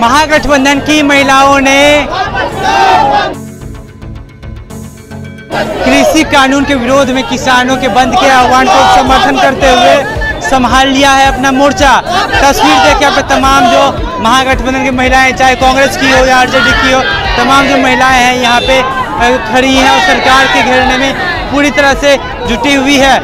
महागठबंधन की महिलाओं ने कृषि कानून के विरोध में किसानों के बंद के आह्वान को समर्थन करते हुए संभाल लिया है अपना मोर्चा। तस्वीर देखिए आप, तमाम जो महागठबंधन की महिलाएं, चाहे कांग्रेस की हो या आरजेडी की हो, तमाम जो महिलाएं हैं यहाँ पे खड़ी हैं और सरकार के घेरने में पूरी तरह से जुटी हुई है।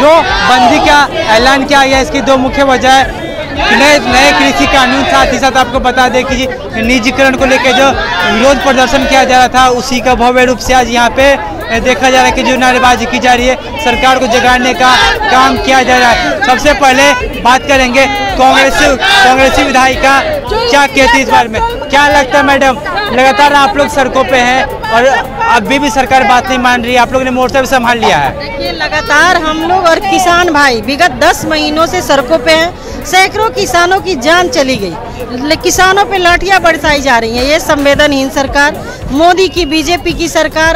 जो बंदी का ऐलान किया गया, इसकी दो मुख्य वजह है कि नए कृषि कानून, साथ ही साथ आपको बता दें कि निजीकरण को लेकर जो विरोध प्रदर्शन किया जा रहा था उसी का भव्य रूप से आज यहाँ पे देखा जा रहा है कि जो नारेबाजी की जा रही है, सरकार को जगाने का काम किया जा रहा है। सबसे पहले बात करेंगे कांग्रेसी विधायिका क्या कहती है इस बारे में। क्या लगता है मैडम, लगातार आप लोग सड़कों पे हैं और अभी भी सरकार बात नहीं मान रही है, आप लोग ने मोर्चा भी संभाल लिया है? देखिए, लगातार हम लोग और किसान भाई विगत 10 महीनों से सड़कों पे हैं। सैकड़ों किसानों की जान चली गई, किसानों पे लाठियां बरसाई जा रही हैं। ये संवेदनहीन सरकार, मोदी की बीजेपी की सरकार,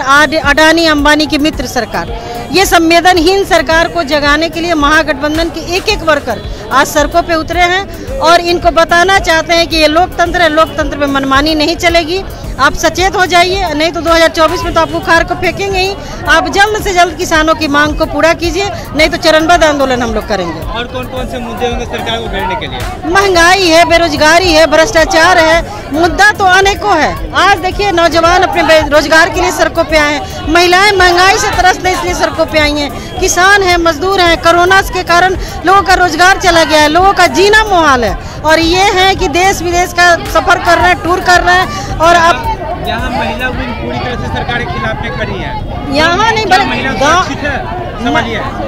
अडानी अंबानी की मित्र सरकार, ये संवेदनहीन सरकार को जगाने के लिए महागठबंधन के एक वर्कर आज सड़कों पे उतरे हैं और इनको बताना चाहते हैं कि ये लोकतंत्र है, लोकतंत्र में मनमानी नहीं चलेगी। आप सचेत हो जाइए, नहीं तो 2024 में तो आपको खार को फेंकेंगे ही। आप जल्द से जल्द किसानों की मांग को पूरा कीजिए, नहीं तो चरणबद्ध आंदोलन हम लोग करेंगे। और कौन कौन से मुद्दे होंगे सरकार को घेरने के लिए? महंगाई है, बेरोजगारी है, भ्रष्टाचार है, मुद्दा तो अनेकों है। आज देखिए, नौजवान अपने रोजगार के लिए सड़कों पे आए हैं, महिलाएं महंगाई से तरस नहीं इसलिए सड़कों पे आई हैं, किसान है, मजदूर है। कोरोना के कारण लोगों का रोजगार चला गया है, लोगों का जीना मुहाल है और ये है कि देश विदेश का सफर कर रहे हैं, टूर कर रहे हैं। और अब यहाँ महिला पूरी तरह से सरकार के खिलाफ में खड़ी है, यहाँ नहीं बल्कि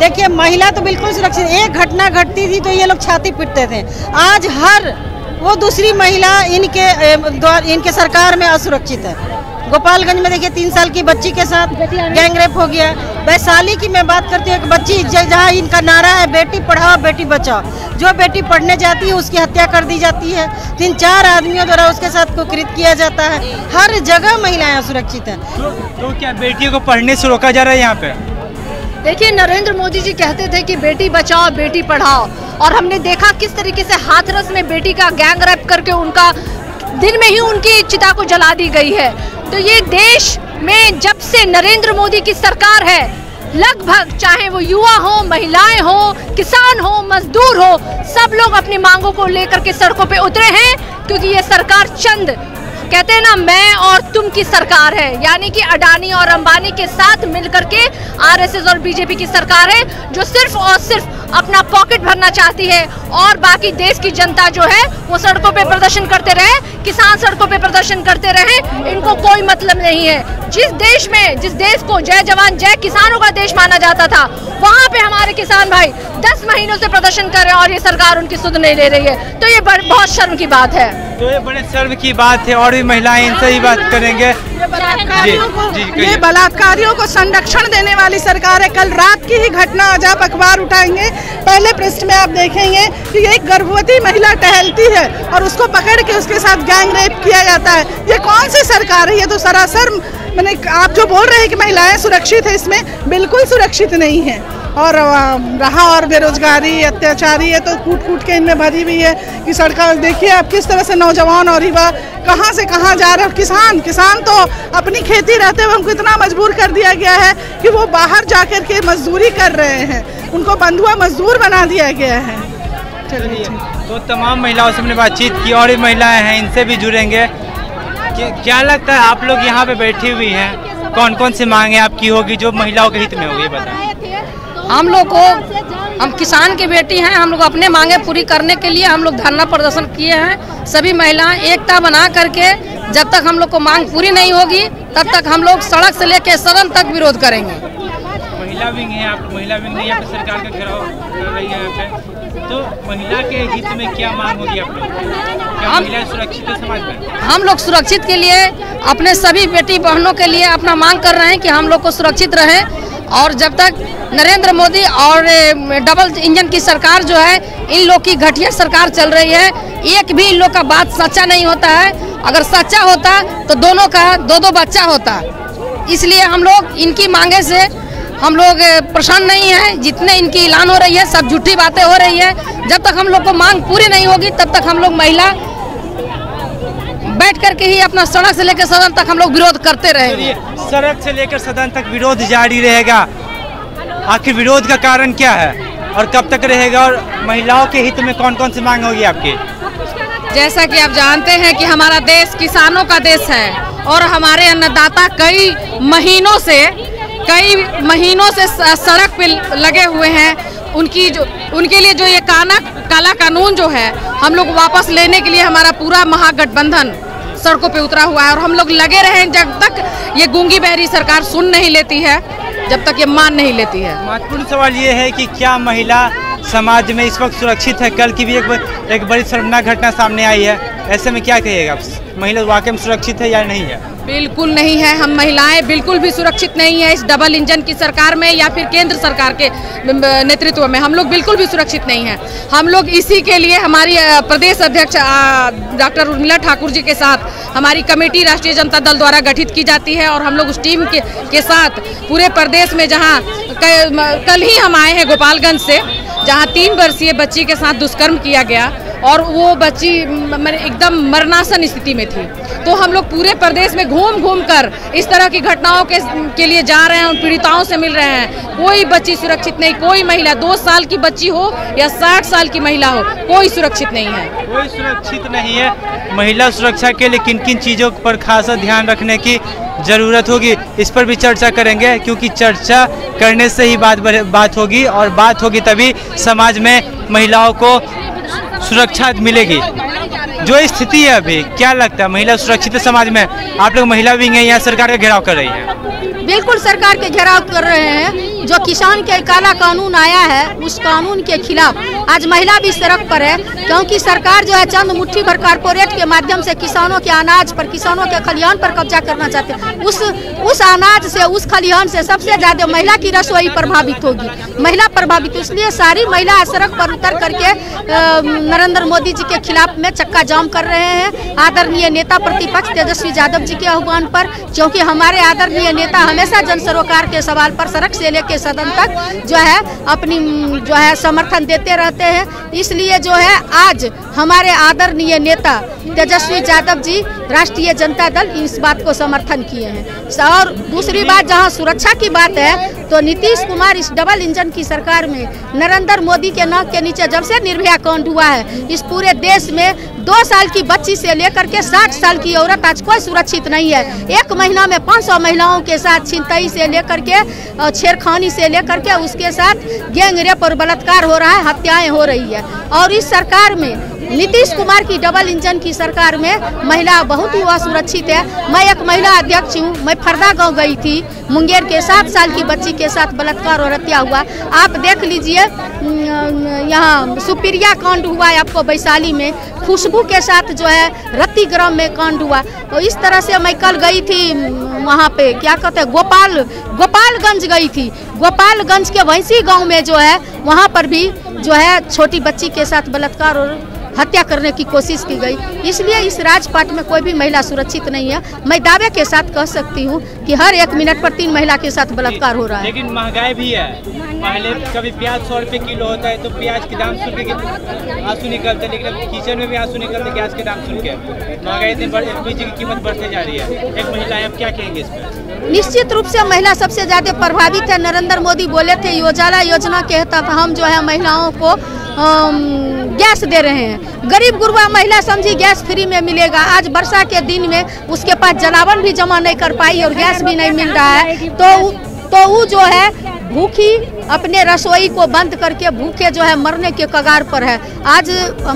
देखिए महिला तो बिल्कुल सुरक्षित। एक घटना घटती थी तो ये लोग छाती पीटते थे, आज हर वो दूसरी महिला इनके सरकार में असुरक्षित है। गोपालगंज में देखिए 3 साल की बच्ची के साथ गैंगरेप हो गया। वैशाली की मैं बात करती हूँ, एक बच्ची जहाँ इनका नारा है बेटी पढ़ाओ बेटी बचाओ, जो बेटी पढ़ने जाती है उसकी हत्या कर दी जाती है, 3-4 आदमियों द्वारा उसके साथ कुकृत किया जाता है। हर जगह महिलाएं असुरक्षित है। तो क्या बेटियों को पढ़ने से रोका जा रहा है यहाँ पे? देखिए, नरेंद्र मोदी जी कहते थे कि बेटी बचाओ बेटी पढ़ाओ, और हमने देखा किस तरीके से हाथरस में बेटी का गैंग रेप करके उनका दिन में ही उनकी चिता को जला दी गई है। तो ये देश में जब से नरेंद्र मोदी की सरकार है, लगभग चाहे वो युवा हो, महिलाएं हो, किसान हो, मजदूर हो, सब लोग अपनी मांगों को लेकर के सड़कों पे उतरे हैं। क्योंकि ये सरकार चंद कहते हैं ना, मैं और तुम की सरकार है, यानी कि अडानी और अंबानी के साथ मिलकर के आरएसएस और बीजेपी की सरकार है, जो सिर्फ और सिर्फ अपना पॉकेट भरना चाहती है और बाकी देश की जनता जो है वो सड़कों पे प्रदर्शन करते रहे, किसान सड़कों पे प्रदर्शन करते रहे, इनको कोई मतलब नहीं है। जिस देश को जय जवान जय किसानों का देश माना जाता था, वहाँ पे हमारे किसान भाई 10 महीनों से प्रदर्शन कर रहे हैं और ये सरकार उनकी सुध नहीं ले रही है। तो ये बहुत शर्म की बात है। तो ये बड़े शर्म की बात है। और भी महिलाएं इनसे ही बात करेंगे। ये बलात्कारियों को संरक्षण देने वाली सरकार है। कल रात की ही घटना, आज आप अखबार उठाएंगे पहले पृष्ठ में आप देखेंगे कि एक गर्भवती महिला टहलती है और उसको पकड़ के उसके साथ गैंग रेप किया जाता है। ये कौन सी सरकार है? ये तो सरासर, मैंने आप जो बोल रहे हैं कि महिलाएं सुरक्षित है, इसमें बिल्कुल सुरक्षित नहीं है। और रहा और बेरोजगारी, अत्याचारी है तो कूट के इनमें भरी हुई है कि सड़कें देखिए आप किस तरह से नौजवान और युवा कहाँ से कहाँ जा रहे हैं। किसान तो अपनी खेती रहते हुए उनको इतना मजबूर कर दिया गया है कि वो बाहर जाकर के मजदूरी कर रहे हैं, उनको बंधुआ मजदूर बना दिया गया है। चलिए, तो तमाम महिलाओं से हमने बातचीत की और भी महिलाएँ हैं, इनसे भी जुड़ेंगे। क्या लगता है आप लोग यहाँ पे बैठी हुई हैं, कौन कौन सी मांगे आपकी होगी जो महिलाओं के हित में होगी, बताएं। हम लोग को, हम किसान की बेटी हैं, हम लोग अपने मांगे पूरी करने के लिए हम लोग धरना प्रदर्शन किए हैं। सभी महिलाएं एकता बना करके जब तक हम लोग को मांग पूरी नहीं होगी तब तक हम लोग सड़क से लेकर सदन तक विरोध करेंगे। महिला विंग है, आप महिला विंग नहीं है, सरकार का घेराव कर रही है यहाँ पे, तो महिला के हित में क्या मांग होगी आप लोग? क्या महिला सुरक्षित है समाज में? हम लोग सुरक्षित के लिए अपने सभी बेटी बहनों के लिए अपना मांग कर रहे हैं कि हम लोग को सुरक्षित रहे, और जब तक नरेंद्र मोदी और डबल इंजन की सरकार जो है, इन लोग की घटिया सरकार चल रही है, एक भी इन लोग का बात सच्चा नहीं होता है। अगर सच्चा होता तो दोनों का 2-2 बच्चा होता। इसलिए हम लोग इनकी मांगे से हम लोग परेशान नहीं है। जितने इनकी ऐलान हो रही है सब झूठी बातें हो रही है। जब तक हम लोग को मांग पूरी नहीं होगी तब तक हम लोग महिला बैठ करके ही अपना सड़क से लेकर सदन तक हम लोग विरोध करते रहेंगे। सड़क से लेकर सदन तक विरोध जारी रहेगा। आखिर विरोध का कारण क्या है और कब तक रहेगा और महिलाओं के हित में कौन कौन सी मांग होगी आपकी? जैसा कि आप जानते हैं कि हमारा देश किसानों का देश है और हमारे अन्नदाता कई महीनों से सड़क पे लगे हुए हैं। उनके लिए जो ये काला कानून जो है हम लोग वापस लेने के लिए हमारा पूरा महागठबंधन सड़कों पे उतरा हुआ है और हम लोग लगे रहे जब तक ये गूंगी बहरी सरकार सुन नहीं लेती है, जब तक ये मान नहीं लेती है। महत्वपूर्ण सवाल ये है कि क्या महिला समाज में इस वक्त सुरक्षित है? कल की भी एक बड़ी शर्मनाक घटना सामने आई है, ऐसे में क्या कहिएगा? महिला वाकई में सुरक्षित है या नहीं है? बिल्कुल नहीं है। हम महिलाएं बिल्कुल भी सुरक्षित नहीं है इस डबल इंजन की सरकार में या फिर केंद्र सरकार के नेतृत्व में। हम लोग बिल्कुल भी सुरक्षित नहीं है। हम लोग इसी के लिए हमारी प्रदेश अध्यक्ष डॉक्टर उर्मिला ठाकुर जी के साथ हमारी कमेटी राष्ट्रीय जनता दल द्वारा गठित की जाती है और हम लोग उस टीम के साथ पूरे प्रदेश में, जहाँ कल ही हम आए हैं गोपालगंज से, जहाँ 3 वर्षीय बच्ची के साथ दुष्कर्म किया गया और वो बच्ची एकदम मरणासन स्थिति में थी। तो हम लोग पूरे प्रदेश में घूम कर इस तरह की घटनाओं के लिए जा रहे हैं, उन पीड़िताओं से मिल रहे हैं। कोई बच्ची सुरक्षित नहीं, कोई महिला, 2 साल की बच्ची हो या 60 साल की महिला हो, कोई सुरक्षित नहीं है। कोई सुरक्षित नहीं है। महिला सुरक्षा के लिए किन किन चीज़ों पर खासा ध्यान रखने की ज़रूरत होगी इस पर भी चर्चा करेंगे, क्योंकि चर्चा करने से ही बात होगी और बात होगी तभी समाज में महिलाओं को सुरक्षा मिलेगी। जो स्थिति है अभी, क्या लगता है महिला सुरक्षित है समाज में? आप लोग महिला विंग है, यहाँ सरकार का घेराव कर रही है? बिल्कुल सरकार के घेराव कर रहे हैं। जो किसान के काला कानून आया है उस कानून के खिलाफ आज महिला भी सड़क पर है, क्योंकि सरकार जो है चंद मुट्ठी भर कारपोरेट के माध्यम से किसानों के अनाज पर, किसानों के खलिहान पर कब्जा करना चाहते हैं। उस अनाज से, उस खलिहान से सबसे ज्यादा महिला की रसोई प्रभावित होगी, महिला प्रभावित। इसलिए सारी महिला सड़क पर उतर करके नरेंद्र मोदी जी के खिलाफ में चक्का जाम कर रहे हैं, आदरणीय नेता प्रतिपक्ष तेजस्वी यादव जी के आह्वान पर, क्योंकि हमारे आदरणीय नेता हमेशा जन सरोकार के सवाल पर सड़क से लेकर सदन तक जो है अपनी जो है समर्थन देते रहते हैं। इसलिए जो है आज हमारे आदरणीय नेता तेजस्वी यादव जी, राष्ट्रीय जनता दल इस बात को समर्थन किए हैं। और दूसरी बात, जहां सुरक्षा की बात है तो नीतीश कुमार इस डबल इंजन की सरकार में नरेंद्र मोदी के नाक के नीचे जब से निर्भया कांड हुआ है, इस पूरे देश में 2 साल की बच्ची से लेकर के 60 साल की औरत आज कोई सुरक्षित नहीं है। 1 महीना में 500 महिलाओं के साथ छिनताई से लेकर के और छेड़खानी से लेकर के उसके साथ गैंग रेप और बलात्कार हो रहा है, हत्याएं हो रही है। और इस सरकार में, नीतीश कुमार की डबल इंजन की सरकार में महिला बहुत ही असुरक्षित है। मैं एक महिला अध्यक्ष हूँ, मैं फरदा गांव गई थी, मुंगेर के 7 साल की बच्ची के साथ बलात्कार और हत्या हुआ। आप देख लीजिए, यहाँ सुपिरिया कांड हुआ है आपको वैशाली में, खुशबू के साथ जो है रत्ती ग्राम में कांड हुआ। तो इस तरह से मैं कल गई थी वहाँ पे, क्या कहते हैं, गोपालगंज गई थी। गोपालगंज के भैंसी गाँव में जो है वहाँ पर भी जो है छोटी बच्ची के साथ बलात्कार और हत्या करने की कोशिश की गई। इसलिए इस राजपाट में कोई भी महिला सुरक्षित नहीं है। मैं दावे के साथ कह सकती हूँ कि हर 1 मिनट पर 3 महिला के साथ बलात्कार हो रहा है। लेकिन महंगाई भी है। पहले कभी प्याज 100 रुपए किलो होता है तो प्याज के दाम सुन के आंसू निकलते, लेकिन किचन में भी आंसू निकलते गैस के दाम सुन के। महंगाई की कीमत बढ़ती जा रही है। एक महिला, आप क्या कहेंगे इस पर? निश्चित रूप से महिला सबसे ज्यादा प्रभावित है। नरेंद्र मोदी बोले थे उजाला योजना के तहत हम जो है महिलाओं को गैस दे रहे हैं। गरीब गुरबा महिला समझी गैस फ्री में मिलेगा। आज वर्षा के दिन में उसके पास जलावन भी जमा नहीं कर पाई और गैस भी नहीं मिल रहा है, तो वो जो है भूखी अपने रसोई को बंद करके भूखे जो है मरने के कगार पर है। आज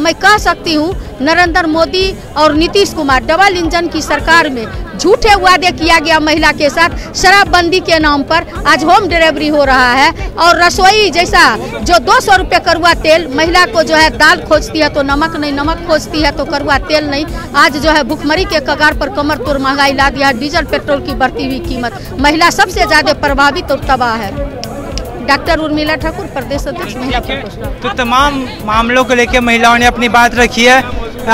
मैं कह सकती हूँ नरेंद्र मोदी और नीतीश कुमार डबल इंजन की सरकार में झूठे वादे किया गया महिला के साथ। शराबबंदी के नाम पर आज होम डिलीवरी हो रहा है और रसोई जैसा जो 200 रुपये करुआ तेल, महिला को जो है दाल खोजती है तो नमक नहीं, नमक खोजती है तो करुआ तेल नहीं। आज जो है भुखमरी के कगार पर कमर तोड़ महंगाई ला दिया है। डीजल पेट्रोल की बढ़ती हुई कीमत, महिला सबसे ज्यादा प्रभावित और तबाह है। डॉक्टर उर्मिला ठाकुर, प्रदेश अध्यक्ष। तो तमाम मामलों को लेकर महिलाओं ने अपनी बात रखी है।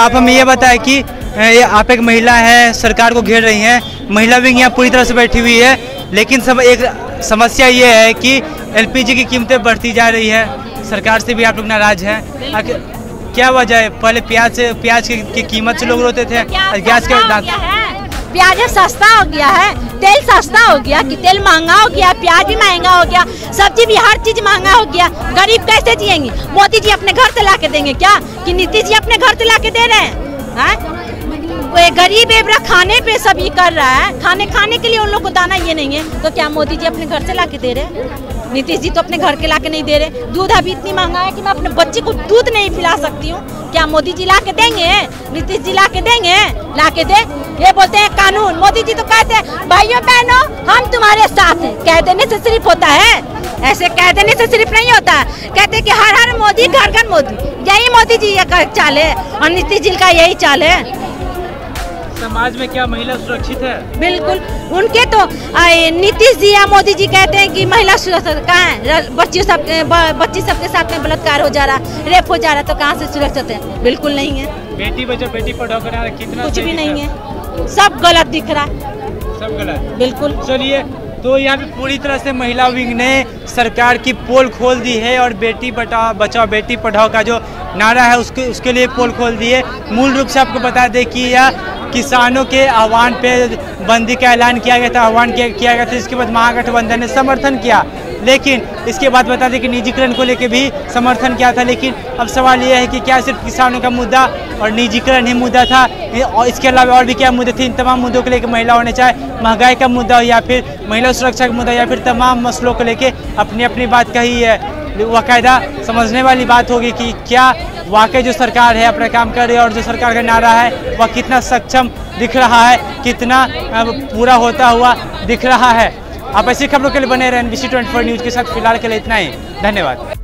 आप हमें ये बताएं कि आप एक महिला है, सरकार को घेर रही हैं, महिला विंग यहाँ पूरी तरह से बैठी हुई है, लेकिन सब एक समस्या ये है कि एलपीजी की कीमतें बढ़ती जा रही है, सरकार से भी आप लोग नाराज हैं, क्या वजह है? पहले प्याज की कीमत से लोग रोते थे, गैस के प्याज सस्ता हो गया है, तेल सस्ता हो गया कि तेल महंगा हो गया, प्याज भी महंगा हो गया, सब्जी भी, हर चीज महंगा हो गया। गरीब कैसे जिएंगे? मोदी जी अपने घर से ला के देंगे क्या? कि नीतीश जी अपने घर से ला के दे रहे हैं? गरीब एवरा खाने पे सब ये कर रहा है, खाने के लिए उन लोग को दाना ये नहीं है, तो क्या मोदी जी अपने घर से ला के दे रहे हैं? नीतीश जी तो अपने घर के ला के नहीं दे रहे। दूध अभी इतनी महंगा है कि मैं अपने बच्चे को दूध नहीं पिला सकती हूँ, क्या मोदी जी ला के देंगे? नीतीश जी ला के देंगे? ला के दे, ये बोलते हैं कानून। मोदी जी तो कहते हैं भाइयों बहनों हम तुम्हारे साथ हैं, कह देने से सिर्फ होता है, ऐसे कह देने से सिर्फ नहीं होता। कहते हैं कि हर हर मोदी घर घर मोदी, यही मोदी जी का चाल है और नीतीश जी का यही चाल है। समाज में क्या महिला सुरक्षित है? बिल्कुल, उनके तो नीतीश जी या मोदी जी कहते हैं कि महिला सुरक्षित कहाँ है? बच्ची सबके साथ में बलात्कार हो जा रहा, रेप हो जा रहा, तो कहाँ से सुरक्षित है? बिल्कुल नहीं है। बेटी बचाओ बेटी पढ़ाओ करा कितना, कुछ भी नहीं है, सब गलत दिख रहा है, सब गलत बिल्कुल। चलिए, तो यहाँ पे पूरी तरह से महिला विंग ने सरकार की पोल खोल दी है और बेटी बचाओ बेटी पढ़ाओ का जो नारा है उसके लिए पोल खोल दी है। मूल रूप से आपको बता दें कि यह किसानों के आह्वान पे बंदी का ऐलान किया गया था, आह्वान किया गया था। इसके बाद महागठबंधन ने समर्थन किया, लेकिन इसके बाद बता दें कि निजीकरण को लेकर भी समर्थन किया था। लेकिन अब सवाल यह है कि क्या सिर्फ किसानों का मुद्दा और निजीकरण ही मुद्दा था, और इसके अलावा और भी क्या मुद्दे थे? इन तमाम मुद्दों को लेकर महिलाओं ने, चाहे महंगाई का मुद्दा हो या फिर महिला सुरक्षा का मुद्दा या फिर तमाम मसलों को लेकर अपनी अपनी बात कही है। बाकायदा समझने वाली बात होगी कि क्या वाकई जो सरकार है अपना काम कर रही है और जो सरकार का नारा है वह कितना सक्षम दिख रहा है, कितना पूरा होता हुआ दिख रहा है। आप ऐसी खबरों के लिए बने रहें NBC24 न्यूज़ के साथ। फिलहाल के लिए इतना ही, धन्यवाद।